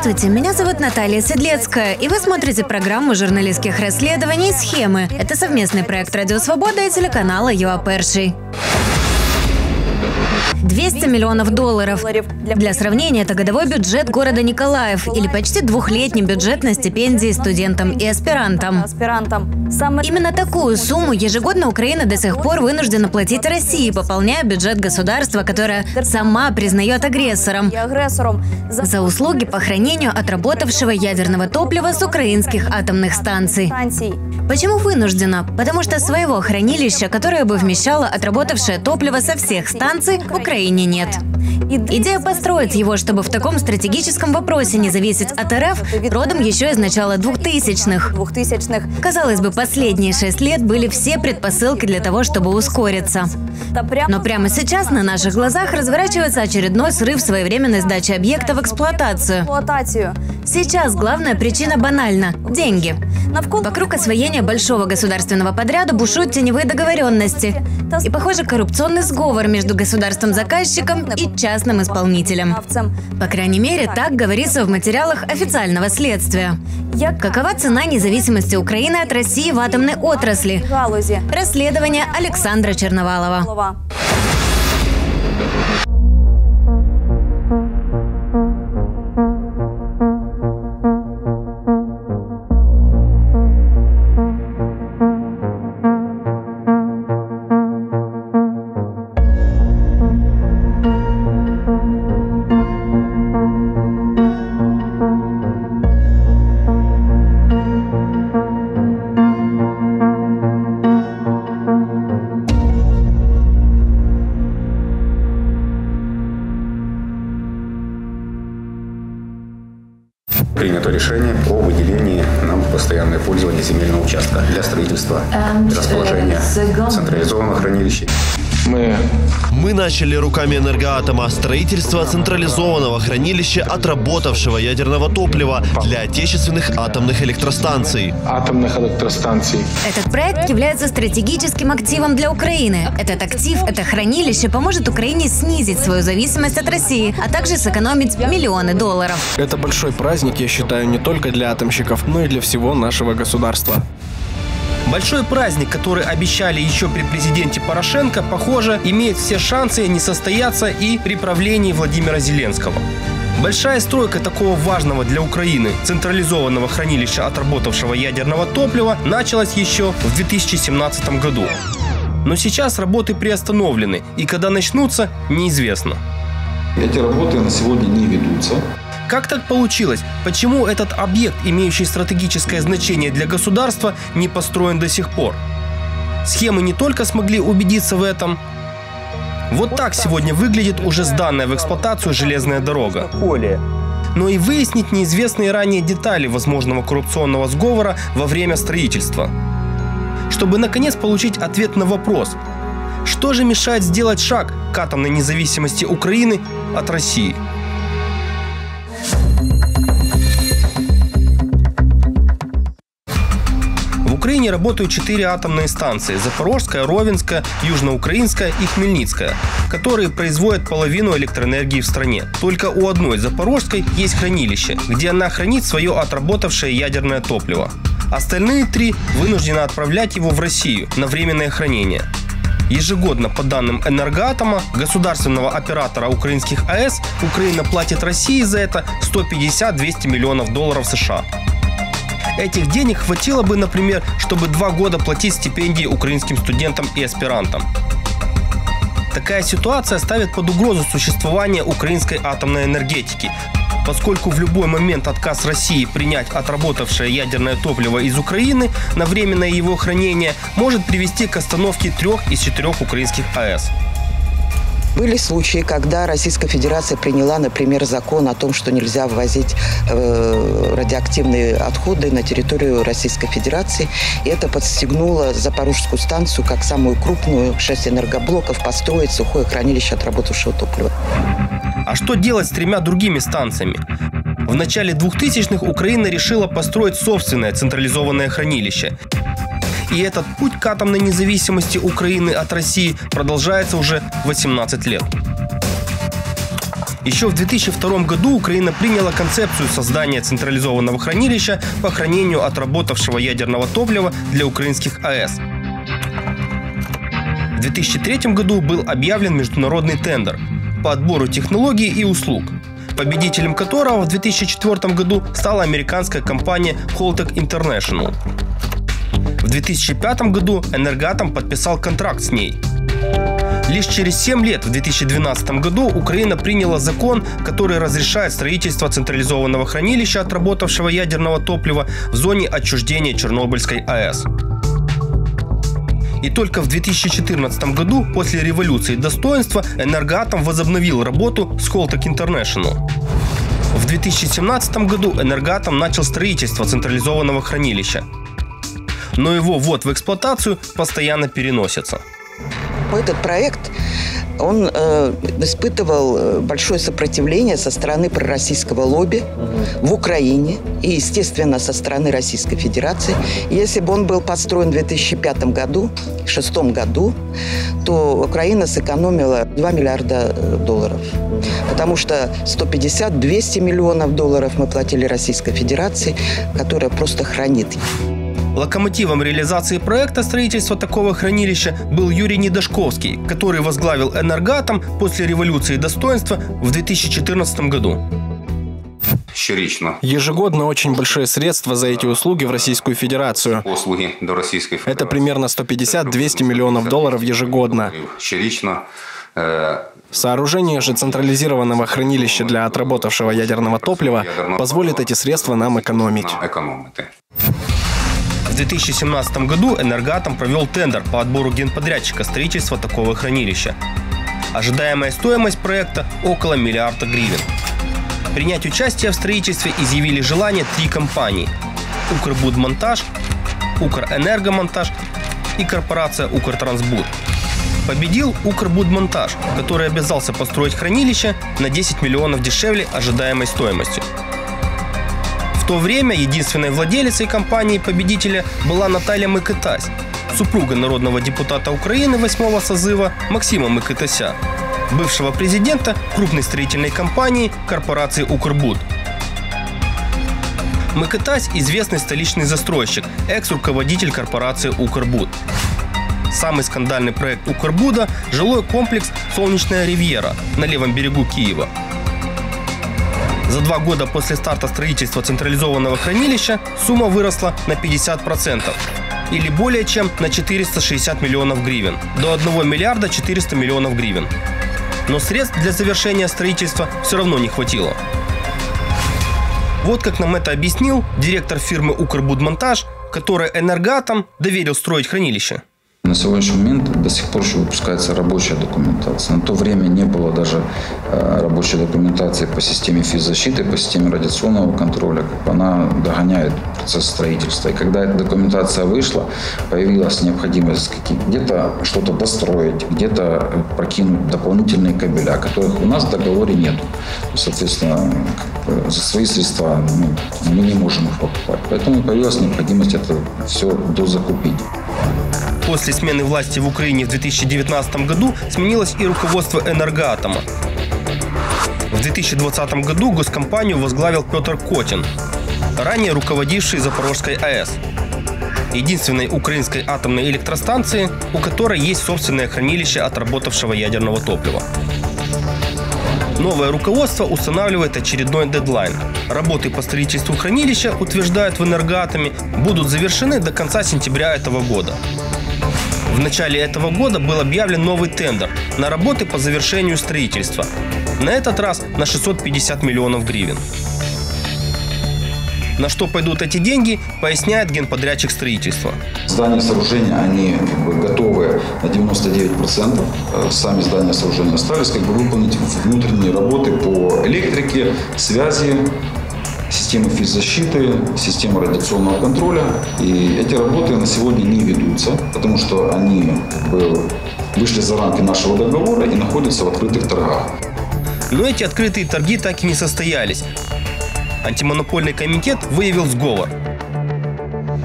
Здравствуйте, меня зовут Наталья Седлецкая, и вы смотрите программу журналистских расследований «Схемы». Это совместный проект «Радио Свобода» и телеканала «ЮА Перший». 200 миллионов долларов. Для сравнения, это годовой бюджет города Николаев или почти двухлетний бюджет на стипендии студентам и аспирантам. Именно такую сумму ежегодно Украина до сих пор вынуждена платить России, пополняя бюджет государства, которое сама признает агрессором, за услуги по хранению отработавшего ядерного топлива с украинских атомных станций. Почему вынуждена? Потому что своего хранилища, которое бы вмещало отработавшее топливо со всех станций, в Украине нет. Идея построить его, чтобы в таком стратегическом вопросе не зависеть от РФ, родом еще из начала 2000-х. Казалось бы, последние 6 лет были все предпосылки для того, чтобы ускориться. Но прямо сейчас на наших глазах разворачивается очередной срыв своевременной сдачи объекта в эксплуатацию. Сейчас главная причина банальна – деньги. Вокруг освоения большого государственного подряда бушуют теневые договоренности и, похоже, коррупционный сговор между государством-заказчиком и частным исполнителем. По крайней мере, так говорится в материалах официального следствия. Какова цена независимости Украины от России в атомной отрасли? Расследование Александра Черновалова. Принято решение о выделении нам постоянное пользование земельного участка для строительства и расположения централизованного хранилища. Мы начали руками «Энергоатома» строительство централизованного хранилища отработавшего ядерного топлива для отечественных атомных электростанций. Этот проект является стратегическим активом для Украины. Этот актив, это хранилище поможет Украине снизить свою зависимость от России, а также сэкономить миллионы долларов. Это большой праздник, я считаю, не только для атомщиков, но и для всего нашего государства. Большой праздник, который обещали еще при президенте Порошенко, похоже, имеет все шансы не состояться и при правлении Владимира Зеленского. Большая стройка такого важного для Украины централизованного хранилища отработавшего ядерного топлива началась еще в 2017 году. Но сейчас работы приостановлены, и когда начнутся, неизвестно. Эти работы на сегодня не ведутся. Как так получилось? Почему этот объект, имеющий стратегическое значение для государства, не построен до сих пор? Схемы не только смогли убедиться в этом. Вот так сегодня выглядит уже сданная в эксплуатацию железная дорога. Но и выяснить неизвестные ранее детали возможного коррупционного сговора во время строительства. Чтобы наконец получить ответ на вопрос, что же мешает сделать шаг к атомной независимости Украины от России? В Украине работают 4 атомные станции – Запорожская, Ровенская, Южноукраинская и Хмельницкая, которые производят половину электроэнергии в стране. Только у одной, Запорожской, есть хранилище, где она хранит свое отработавшее ядерное топливо. Остальные 3 вынуждены отправлять его в Россию на временное хранение. Ежегодно, по данным «Энергоатома», государственного оператора украинских АЭС, Украина платит России за это 150-200 миллионов долларов США. Этих денег хватило бы, например, чтобы 2 года платить стипендии украинским студентам и аспирантам. Такая ситуация ставит под угрозу существование украинской атомной энергетики, поскольку в любой момент отказ России принять отработавшее ядерное топливо из Украины на временное его хранение может привести к остановке 3 из 4 украинских АЭС. Были случаи, когда Российская Федерация приняла, например, закон о том, что нельзя ввозить радиоактивные отходы на территорию Российской Федерации. И это подстегнуло Запорожскую станцию, как самую крупную, 6 энергоблоков, построить сухое хранилище отработавшего топлива. А что делать с 3 другими станциями? В начале 2000-х Украина решила построить собственное централизованное хранилище. И этот путь к атомной независимости Украины от России продолжается уже 18 лет. Еще в 2002 году Украина приняла концепцию создания централизованного хранилища по хранению отработавшего ядерного топлива для украинских АЭС. В 2003 году был объявлен международный тендер по отбору технологий и услуг, победителем которого в 2004 году стала американская компания Holtec International. В 2005 году «Энергоатом» подписал контракт с ней. Лишь через 7 лет, в 2012 году, Украина приняла закон, который разрешает строительство централизованного хранилища отработавшего ядерного топлива в зоне отчуждения Чернобыльской АЭС. И только в 2014 году, после революции достоинства, «Энергоатом» возобновил работу с Holtec International. В 2017 году «Энергоатом» начал строительство централизованного хранилища. Но его ввод в эксплуатацию постоянно переносится. Этот проект, он испытывал большое сопротивление со стороны пророссийского лобби в Украине и, естественно, со стороны Российской Федерации. Если бы он был построен в 2005 году, 2006 году, то Украина сэкономила $2 миллиарда, потому что 150-200 миллионов долларов мы платили Российской Федерации, которая просто хранит. Локомотивом реализации проекта строительства такого хранилища был Юрий Недашковский, который возглавил «Энергоатом» после революции достоинства в 2014 году. Ежегодно очень большие средства за эти услуги в Российскую Федерацию. Это примерно 150-200 миллионов долларов ежегодно. Сооружение же централизированного хранилища для отработавшего ядерного топлива позволит эти средства нам экономить. В 2017 году «Энергоатом» провел тендер по отбору генподрядчика строительства такого хранилища. Ожидаемая стоимость проекта – около $1 миллиард. Принять участие в строительстве изъявили желание 3 компании – «Укрбудмонтаж», «Укрэнергомонтаж» и корпорация «Укртрансбуд». Победил «Укрбудмонтаж», который обязался построить хранилище на 10 миллионов дешевле ожидаемой стоимостью. В то время единственной владелицей компании-победителя была Наталья Микитась, супруга народного депутата Украины 8-го созыва Максима Микитася, бывшего президента крупной строительной компании корпорации «Укрбуд». Микитась – известный столичный застройщик, экс-руководитель корпорации «Укрбуд». Самый скандальный проект «Укрбуда» – жилой комплекс «Солнечная ривьера» на левом берегу Киева. За 2 года после старта строительства централизованного хранилища сумма выросла на 50%, или более чем на 460 миллионов гривен, до $1 миллиарда 400 миллионов гривен. Но средств для завершения строительства все равно не хватило. Вот как нам это объяснил директор фирмы «Укрбудмонтаж», которой «Энергоатом» доверил строить хранилище. На сегодняшний момент до сих пор еще выпускается рабочая документация. На то время не было даже рабочей документации по системе физзащиты, по системе радиационного контроля. Она догоняет процесс строительства. И когда эта документация вышла, появилась необходимость где-то что-то достроить, где-то прокинуть дополнительные кабеля, которых у нас в договоре нет. Соответственно, за свои средства мы не можем их покупать. Поэтому появилась необходимость это все дозакупить. После смены власти в Украине в 2019 году сменилось и руководство «Энергоатома». В 2020 году госкомпанию возглавил Петр Котин, ранее руководивший Запорожской АЭС, единственной украинской атомной электростанции, у которой есть собственное хранилище отработавшего ядерного топлива. Новое руководство устанавливает очередной дедлайн. Работы по строительству хранилища, утверждают в «Энергоатоме», будут завершены до конца сентября этого года. В начале этого года был объявлен новый тендер на работы по завершению строительства. На этот раз на 650 миллионов гривен. На что пойдут эти деньги, поясняет генподрядчик строительства. Здания, сооружения, они готовы на 99%. Сами здания, сооружения остались, выполнить внутренние работы по электрике, связи, системы физзащиты, системы радиационного контроля. И эти работы на сегодня не ведутся, потому что они вышли за рамки нашего договора и находятся в открытых торгах. Но эти открытые торги так и не состоялись. Антимонопольный комитет выявил сговор.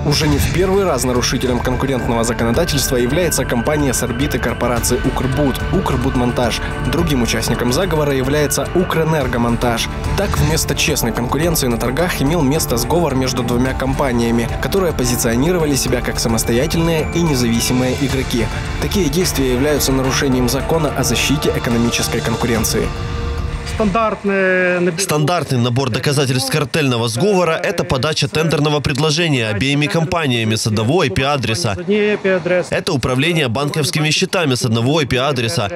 Уже не в первый раз нарушителем конкурентного законодательства является компания с орбиты корпорации «Укрбуд» – «Укрбудмонтаж». Другим участником заговора является «Укрэнергомонтаж». Так, вместо честной конкуренции на торгах имел место сговор между двумя компаниями, которые позиционировали себя как самостоятельные и независимые игроки. Такие действия являются нарушением закона о защите экономической конкуренции. Стандартный набор доказательств картельного сговора – это подача тендерного предложения обеими компаниями с одного IP-адреса. Это управление банковскими счетами с одного IP-адреса.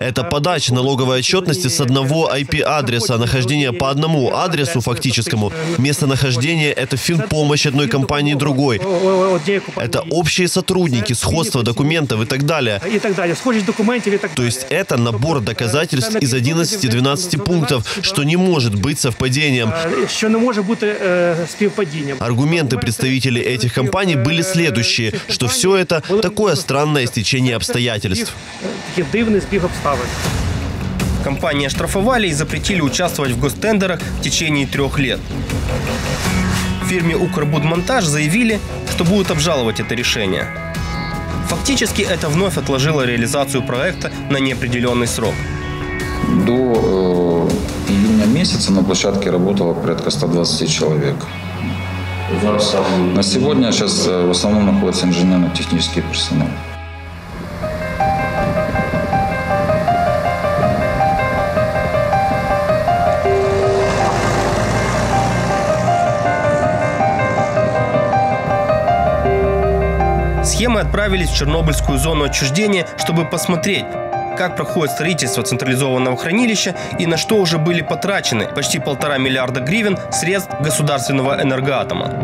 Это подача налоговой отчетности с одного IP-адреса, нахождение по одному адресу фактическому. Местонахождение – это финпомощь одной компании другой. Это общие сотрудники, сходство документов и так далее. То есть это набор доказательств из 11 и 12 пунктов, что не может быть совпадением. Аргументы представителей этих компаний были следующие, что все это такое странное стечение обстоятельств. Компании оштрафовали и запретили участвовать в гостендерах в течение 3 лет. В фирме «Укрбудмонтаж» заявили, что будут обжаловать это решение. Фактически это вновь отложило реализацию проекта на неопределенный срок. До июня месяца на площадке работало порядка 120 человек. На сегодня сейчас в основном находится инженерно-технический персонал. Схемы отправились в Чернобыльскую зону отчуждения, чтобы посмотреть, как проходит строительство централизованного хранилища и на что уже были потрачены почти 1,5 миллиарда гривен средств государственного энергоатома.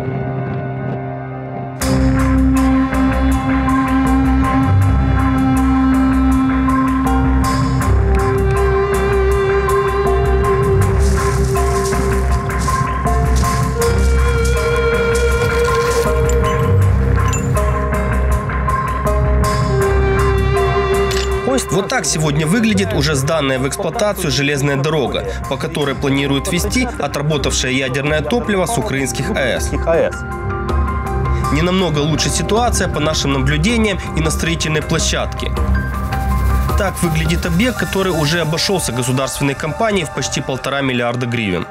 Вот так сегодня выглядит уже сданная в эксплуатацию железная дорога, по которой планируют везти отработавшее ядерное топливо с украинских АЭС. Не намного лучше ситуация по нашим наблюдениям и на строительной площадке. Так выглядит объект, который уже обошелся государственной компании в почти 1,5 миллиарда гривен.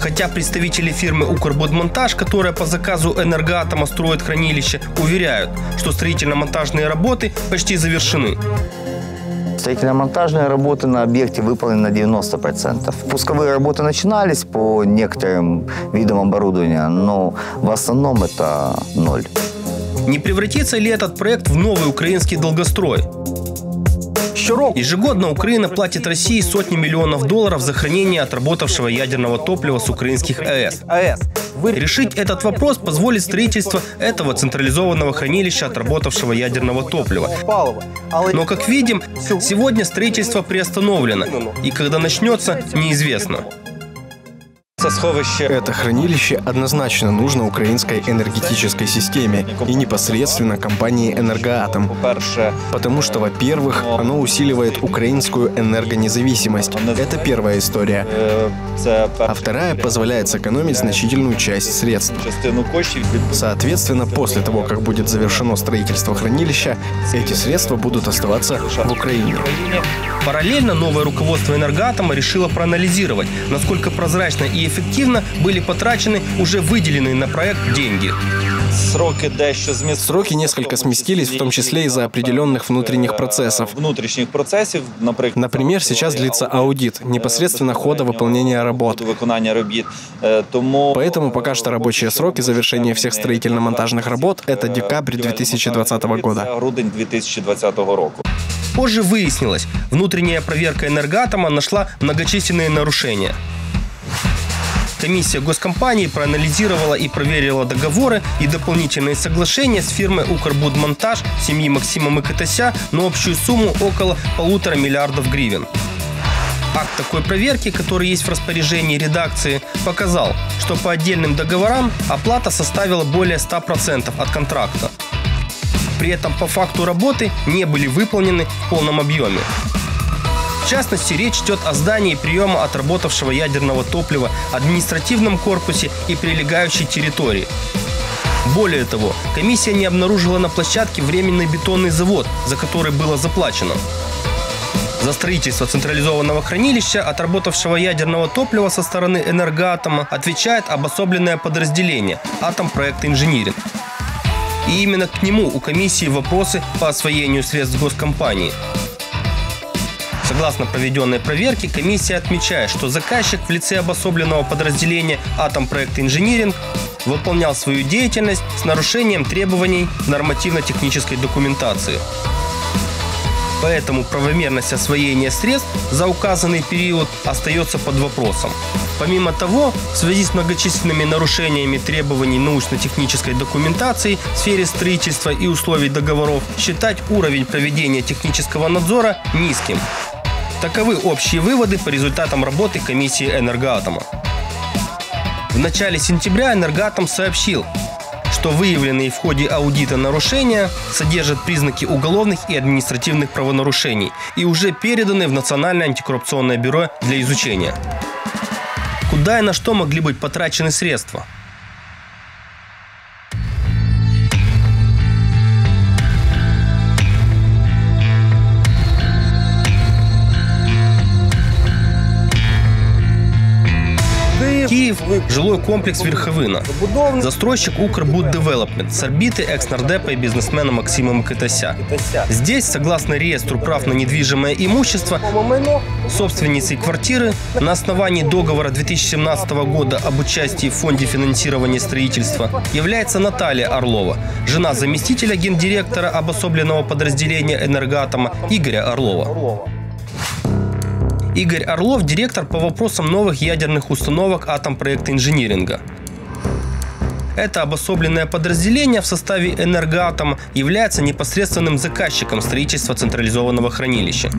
Хотя представители фирмы «Укрбудмонтаж», которая по заказу «Энергоатома» строит хранилище, уверяют, что строительно-монтажные работы почти завершены. Строительно-монтажные работы на объекте выполнены на 90%. Пусковые работы начинались по некоторым видам оборудования, но в основном это 0. Не превратится ли этот проект в новый украинский долгострой? Ежегодно Украина платит России сотни миллионов долларов за хранение отработавшего ядерного топлива с украинских АЭС. Решить этот вопрос позволит строительство этого централизованного хранилища отработавшего ядерного топлива. Но, как видим, сегодня строительство приостановлено, и когда начнется, неизвестно. Это хранилище однозначно нужно украинской энергетической системе и непосредственно компании «Энергоатом». Потому что, во-первых, оно усиливает украинскую энергонезависимость. Это первая история. А вторая позволяет сэкономить значительную часть средств. Соответственно, после того, как будет завершено строительство хранилища, эти средства будут оставаться в Украине. Параллельно новое руководство «Энергоатома» решило проанализировать, насколько прозрачно и эффективно были потрачены уже выделенные на проект деньги. Сроки несколько сместились, в том числе из-за определенных внутренних процессов. Например, сейчас длится аудит непосредственно хода выполнения работ. Поэтому пока что рабочие сроки завершения всех строительно-монтажных работ – это декабрь 2020 года. Позже выяснилось, внутренняя проверка «Энергоатома» нашла многочисленные нарушения. Комиссия госкомпании проанализировала и проверила договоры и дополнительные соглашения с фирмой «Укрбудмонтаж» семьи Максима Микитася на общую сумму около 1,5 миллиарда гривен. Акт такой проверки, который есть в распоряжении редакции, показал, что по отдельным договорам оплата составила более 100% от контракта. При этом по факту работы не были выполнены в полном объеме. В частности, речь идет о здании приема отработавшего ядерного топлива, административном корпусе и прилегающей территории. Более того, комиссия не обнаружила на площадке временный бетонный завод, за который было заплачено. За строительство централизованного хранилища отработавшего ядерного топлива со стороны Энергоатома отвечает обособленное подразделение «Атомпроектинжиниринг». И именно к нему у комиссии вопросы по освоению средств госкомпании. Согласно проведенной проверке, комиссия отмечает, что заказчик в лице обособленного подразделения «Атомпроектинжиниринг» выполнял свою деятельность с нарушением требований нормативно-технической документации. Поэтому правомерность освоения средств за указанный период остается под вопросом. Помимо того, в связи с многочисленными нарушениями требований научно-технической документации в сфере строительства и условий договоров, считать уровень проведения технического надзора низким. Таковы общие выводы по результатам работы комиссии «Энергоатома». В начале сентября «Энергоатом» сообщил, что выявленные в ходе аудита нарушения содержат признаки уголовных и административных правонарушений и уже переданы в Национальное антикоррупционное бюро для изучения. Куда и на что могли быть потрачены средства? Киев, жилой комплекс Верховина. Застройщик Укрбуддевелопмент с орбиты экс-нардепа и бизнесмена Максима Микитася. Здесь, согласно реестру прав на недвижимое имущество, собственницей квартиры на основании договора 2017 года об участии в фонде финансирования строительства является Наталья Орлова, жена заместителя гендиректора обособленного подразделения «Энергоатома» Игоря Орлова. Игорь Орлов – директор по вопросам новых ядерных установок «Атомпроектинжиниринга». Это обособленное подразделение в составе «Энергоатома» является непосредственным заказчиком строительства централизованного хранилища.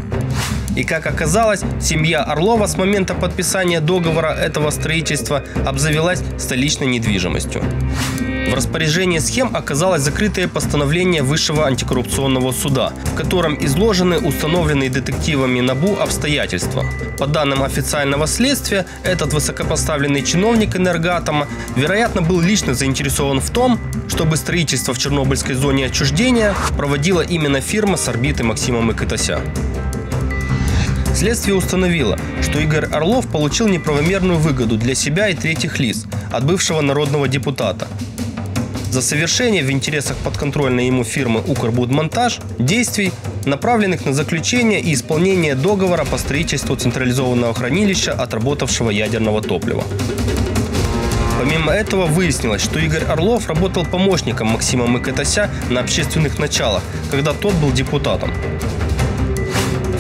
И, как оказалось, семья Орлова с момента подписания договора этого строительства обзавелась столичной недвижимостью. В распоряжении схем оказалось закрытое постановление Высшего антикоррупционного суда, в котором изложены установленные детективами НАБУ обстоятельства. По данным официального следствия, этот высокопоставленный чиновник «Энергоатома», вероятно, был лично заинтересован в том, чтобы строительство в Чернобыльской зоне отчуждения проводила именно фирма с орбиты Максима Микитася. Следствие установило, что Игорь Орлов получил неправомерную выгоду для себя и третьих лиц от бывшего народного депутата за совершение в интересах подконтрольной ему фирмы «Укрбудмонтаж» действий, направленных на заключение и исполнение договора по строительству централизованного хранилища отработавшего ядерного топлива. Помимо этого выяснилось, что Игорь Орлов работал помощником Максима Микитася на общественных началах, когда тот был депутатом.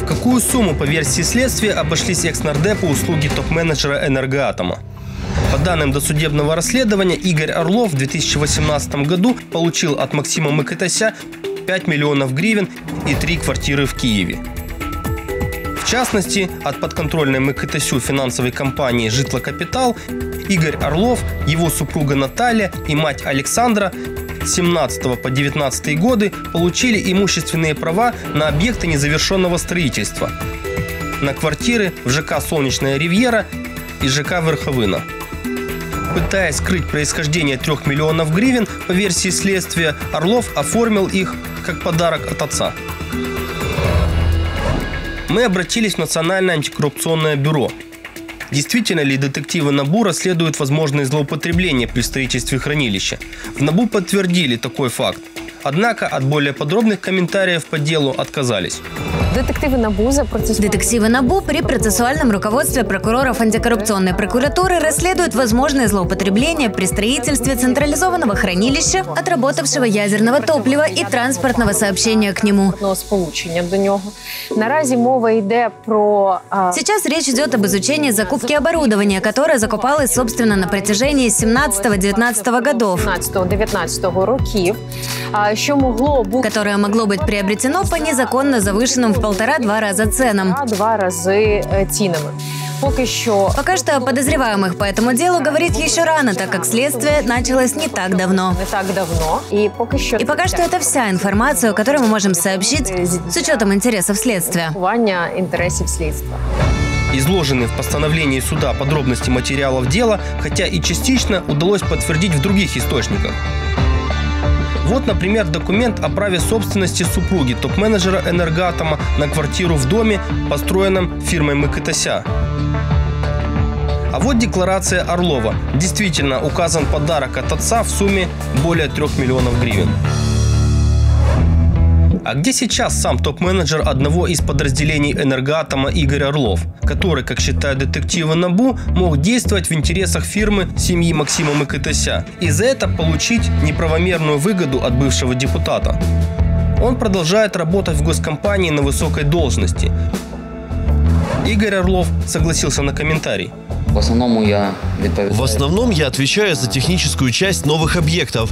В какую сумму, по версии следствия, обошлись экс-нардепу услуги топ-менеджера «Энергоатома»? По данным досудебного расследования, Игорь Орлов в 2018 году получил от Максима Микитася 5 миллионов гривен и 3 квартиры в Киеве. В частности, от подконтрольной Микитасю финансовой компании «Житлокапитал» Игорь Орлов, его супруга Наталья и мать Александра с 17 по 19 годы получили имущественные права на объекты незавершенного строительства, на квартиры в ЖК «Солнечная ривьера» и ЖК «Верховина». Пытаясь скрыть происхождение 3 миллионов гривен, по версии следствия, Орлов оформил их как подарок от отца. Мы обратились в Национальное антикоррупционное бюро. Действительно ли детективы НАБУ расследуют возможные злоупотребления при строительстве хранилища? В НАБУ подтвердили такой факт. Однако от более подробных комментариев по делу отказались. Детективы НАБУ при процессуальном руководстве прокуроров антикоррупционной прокуратуры расследуют возможные злоупотребления при строительстве централизованного хранилища, отработавшего ядерного топлива и транспортного сообщения к нему. Сейчас речь идет об изучении закупки оборудования, которое закупалось, собственно, на протяжении 17-19 годов, которое могло быть приобретено по незаконно завышенным в 1,5–2 раза ценам. Пока что подозреваемых по этому делу говорить еще рано, так как следствие началось не так давно. И пока что это вся информация, которую мы можем сообщить с учетом интересов следствия. Изложенные в постановлении суда подробности материалов дела, хотя и частично, удалось подтвердить в других источниках. Вот, например, документ о праве собственности супруги топ-менеджера «Энергоатома» на квартиру в доме, построенном фирмой Микитося. А вот декларация Орлова. Действительно, указан подарок от отца в сумме более 3 миллионов гривен. А где сейчас сам топ-менеджер одного из подразделений «Энергоатома» Игорь Орлов, который, как считают детективы НАБУ, мог действовать в интересах фирмы семьи Максима Микитося и за это получить неправомерную выгоду от бывшего депутата? Он продолжает работать в госкомпании на высокой должности. Игорь Орлов согласился на комментарий. В основном я отвечаю за техническую часть новых объектов.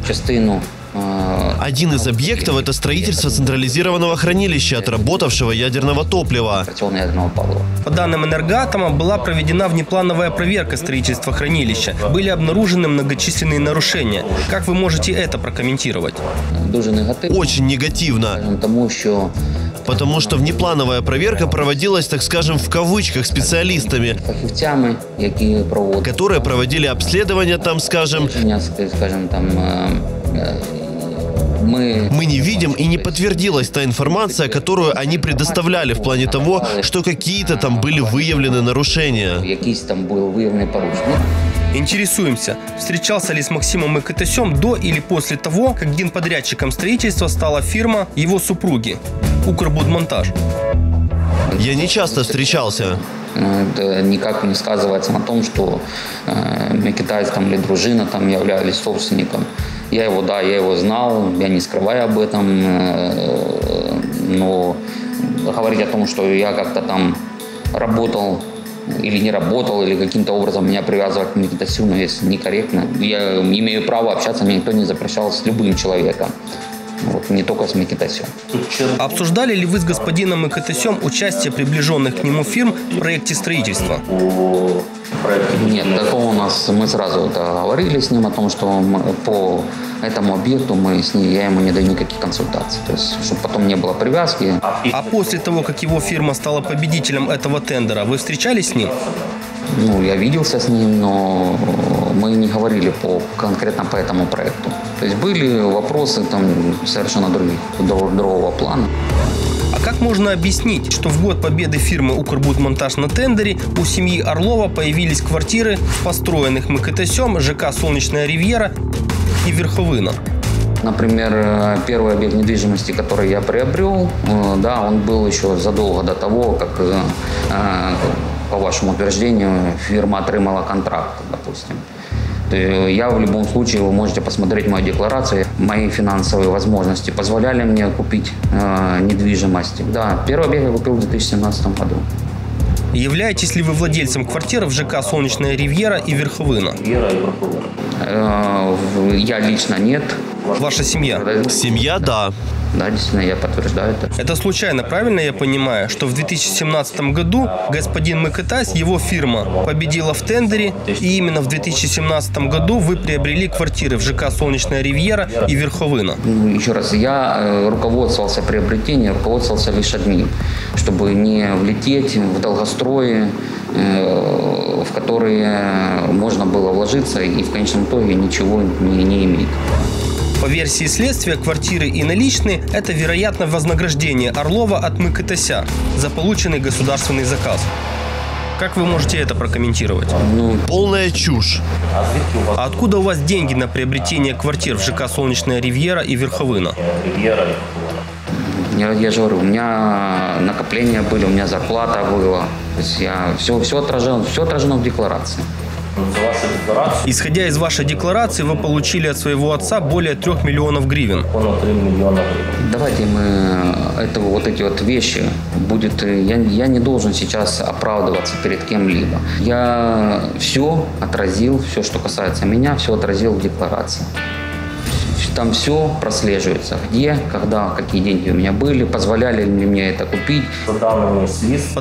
Один из объектов – это строительство централизированного хранилища отработавшего ядерного топлива. По данным «Энергоатома», была проведена внеплановая проверка строительства хранилища. Были обнаружены многочисленные нарушения. Как вы можете это прокомментировать? Очень негативно. Потому что внеплановая проверка проводилась, так скажем, в кавычках, специалистами, которые проводили обследование там, скажем. Мы не видим и не подтвердилась та информация, которую они предоставляли в плане того, что какие-то там были выявлены нарушения. Интересуемся, встречался ли с Максимом Микитосем до или после того, как генподрядчиком строительства стала фирма его супруги «Укрбудмонтаж». Я не часто встречался. Это никак не сказывается на том, что Микитась там или дружина там являлись собственником. Я его знал, я не скрываю об этом, но говорить о том, что я как-то там работал или не работал, или каким-то образом меня привязывать к Микитосю, но если некорректно. Я имею право общаться, мне никто не запрещал с любым человеком. Вот, не только с Микитосем. Обсуждали ли вы с господином Микитосем участие приближенных к нему фирм в проекте строительства? Нет, такого у нас, мы сразу говорили с ним о том, что по этому объекту я ему не даю никаких консультаций, то есть, чтобы потом не было привязки. А после того, как его фирма стала победителем этого тендера, вы встречались с ним? Я виделся с ним, но мы не говорили конкретно по этому проекту. То есть были вопросы там совершенно другого плана. А как можно объяснить, что в год победы фирмы «Укрбудмонтаж» на тендере у семьи Орлова появились квартиры, построенных Микитосем, ЖК «Солнечная ривьера» и «Верховина»? Например, первый объект недвижимости, который я приобрел, да, он был еще задолго до того, как, по вашему утверждению, фирма отрымала контракт, допустим. Я в любом случае, вы можете посмотреть мою декларацию, мои финансовые возможности позволяли мне купить недвижимость. Да, первый объект я купил в 2017 году. Являетесь ли вы владельцем квартир в ЖК «Солнечная ривьера» и «Верховина»? Я лично нет. Ваша семья? Семья, да. Да, действительно, я подтверждаю это. Это случайно, правильно я понимаю, что в 2017 году господин Микитась, его фирма, победила в тендере, и именно в 2017 году вы приобрели квартиры в ЖК «Солнечная ривьера» и «Верховина»? Еще раз, я руководствовался приобретением, руководствовался лишь одним, чтобы не влететь в долгострои, в которые можно было вложиться и в конечном итоге ничего не иметь. По версии следствия, квартиры и наличные – это, вероятно, вознаграждение Орлова от Микитося за полученный государственный заказ. Как вы можете это прокомментировать? Полная чушь. А откуда у вас деньги на приобретение квартир в ЖК «Солнечная ривьера» и «Верховина»? Я же говорю, у меня накопления были, у меня зарплата была. То есть я все отражено в декларации. Исходя из вашей декларации, вы получили от своего отца более 3 миллионов гривен. Давайте мы эти вещи будет. Я не должен сейчас оправдываться перед кем-либо. Я все отразил, все, что касается меня, все отразил в декларации. Там все прослеживается, где, когда, какие деньги у меня были, позволяли ли мне это купить. По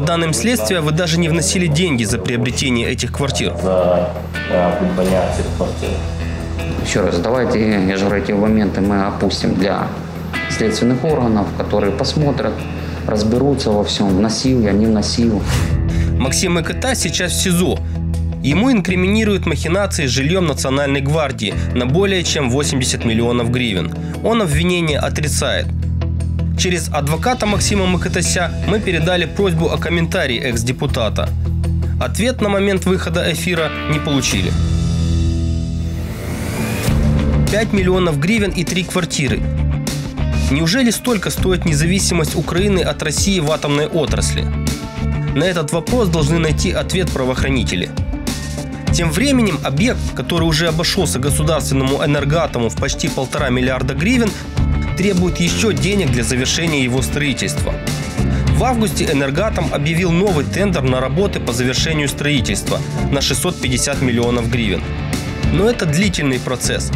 данным следствия, вы даже не вносили деньги за приобретение этих квартир. Еще раз, давайте, я же говорю, эти моменты мы опустим для следственных органов, которые посмотрят, разберутся во всем, вносил я, не вносил. Максим Экота сейчас в СИЗО. Ему инкриминируют махинации с жильем Национальной гвардии на более чем 80 миллионов гривен. Он обвинение отрицает. Через адвоката Максима Мыкатася мы передали просьбу о комментарии экс-депутата. Ответ на момент выхода эфира не получили. 5 миллионов гривен и 3 квартиры. Неужели столько стоит независимость Украины от России в атомной отрасли? На этот вопрос должны найти ответ правоохранители. Тем временем объект, который уже обошелся государственному энергоатому в почти 1,5 миллиарда гривен, требует еще денег для завершения его строительства. В августе энергоатом объявил новый тендер на работы по завершению строительства на 650 миллионов гривен. Но это длительный процесс.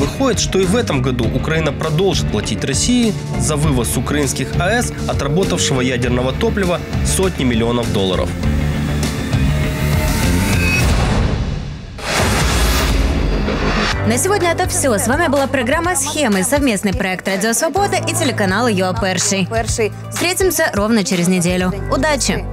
Выходит, что и в этом году Украина продолжит платить России за вывоз с украинских АЭС отработавшего ядерного топлива сотни миллионов долларов. На сегодня это все. С вами была программа «Схемы», совместный проект «Радио Свобода» и телеканала «ЮА Перший». Встретимся ровно через неделю. Удачи!